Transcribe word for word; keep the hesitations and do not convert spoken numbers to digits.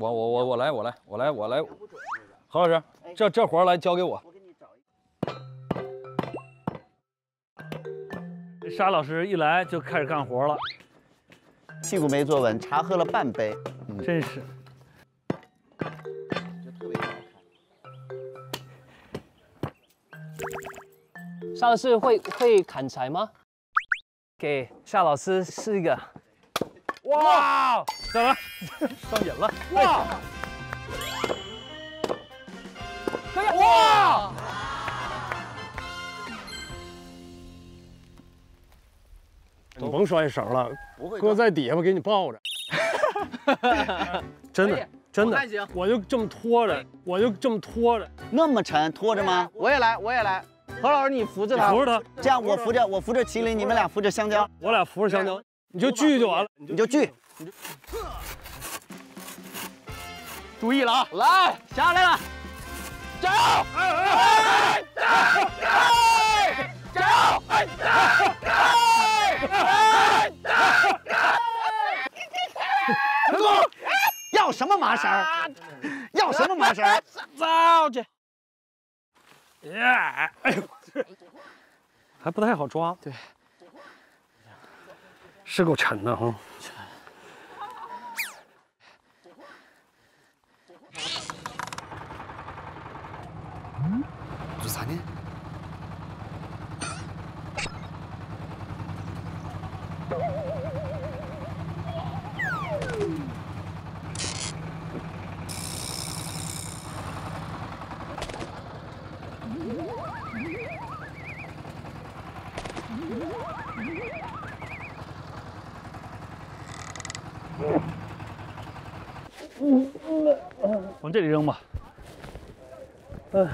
我我我我来我来我来我来，何老师，这这活来交给我。沙老师一来就开始干活了，屁股没坐稳，茶喝了半杯，嗯、真是。 沙老师会会砍柴吗？给沙老师试一个。哇，怎么上瘾了？哇！可以！哇！你甭摔绳了，哥在底下吧，给你抱着。真的。 真的，我就这么拖着，我就这么拖着，那么沉，拖着吗？我也来，我也来。何老师，你扶着他，扶着他，这样我扶着，我扶着麒麟，你们俩扶着香蕉，我俩扶着香蕉，你就锯就完了，你就锯，你就。注意了啊，来，下来了，加油！哎哎哎！加油！哎哎哎！成功！ 要什么麻绳？要什么麻绳？糟去！耶！哎呦，还不太好抓。对，是够沉的哈。沉。这咋呢？往这里扔吧，嗯。